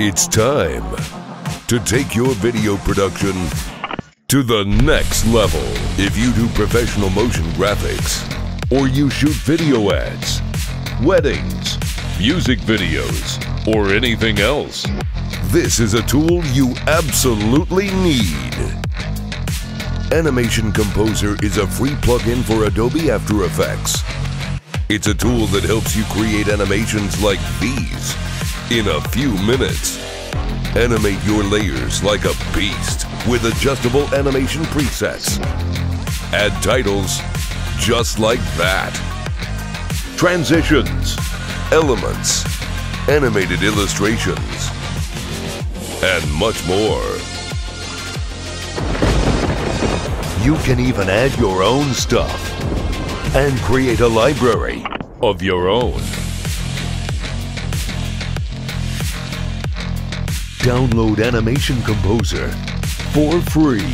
It's time to take your video production to the next level. If you do professional motion graphics, or you shoot video ads, weddings, music videos, or anything else, this is a tool you absolutely need. Animation Composer is a free plugin for Adobe After Effects. It's a tool that helps you create animations like these in a few minutes. Animate your layers like a beast with adjustable animation presets. Add titles just like that. Transitions, elements, animated illustrations, and much more. You can even add your own stuff and create a library of your own. Download Animation Composer for free.